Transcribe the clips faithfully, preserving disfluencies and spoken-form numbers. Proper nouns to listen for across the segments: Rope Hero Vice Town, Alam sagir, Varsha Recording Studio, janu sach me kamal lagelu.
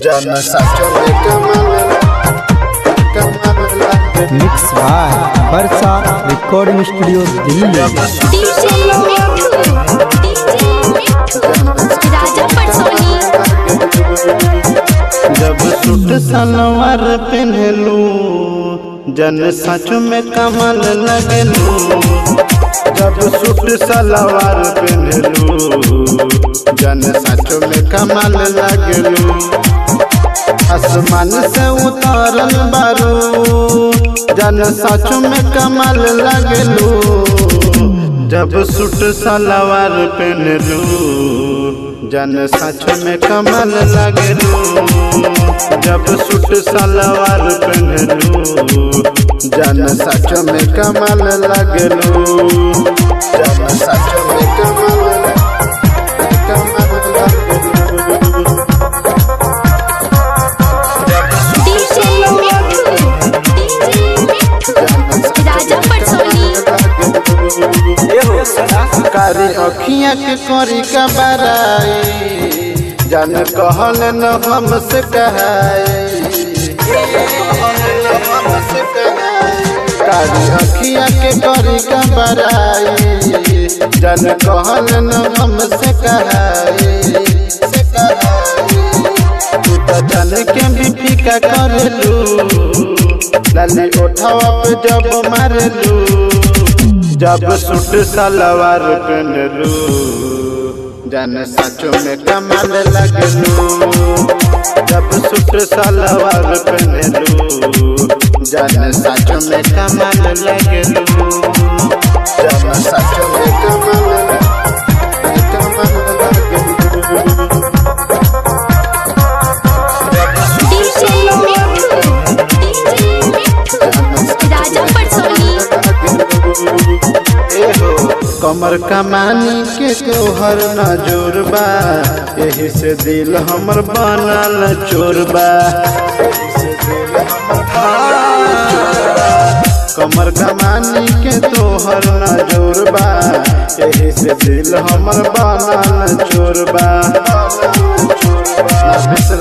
Mix by Varsha Recording Studio Delhi। जन सच में कमल लगलू जब सूट सलवार पहनलू जन सच में कमल लगलू आसमान से उतारल बारू जन सच में कमल लगलू जब सूट सलवार पहनलू जन सच में कमल लगलू जब सूट सलवार पहनलू जन सच में कमल लगलू जन सच में कमल कारी अखियाँ के कोरी का बराई जन कहल न हमसे कहाई कारी अखिया के कोरी का बराई जन कहल न हमसे कहाई तू तो जन के भी फीका कर लू लाली उठावा पे जब मार लू जब सूट सलवार पहनलू जन सच में कमल लगलू जब सूट सलवार पहनलू जन सच में कमल लगलू जन सच में कमल कमर कमानी के तोहर नजर बा यही से दिल हमर बनल चोरबा कमर कमानी के तोहर नजर बा यही से दिल हमर बनल चोरबा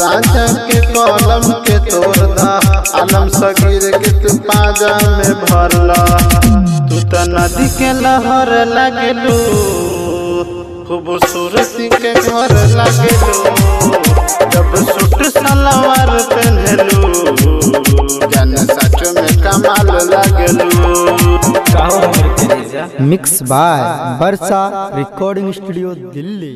राजा के कलम के तोड़ दा आलम सगीर के तू पाजा में भरला तू त नदी के लहर लगलू खूबसूरती के घर लगलू जब सूट सलवार पहनलू जन सच में कमाल लगलू। Mix by Varsha recording studio Delhi.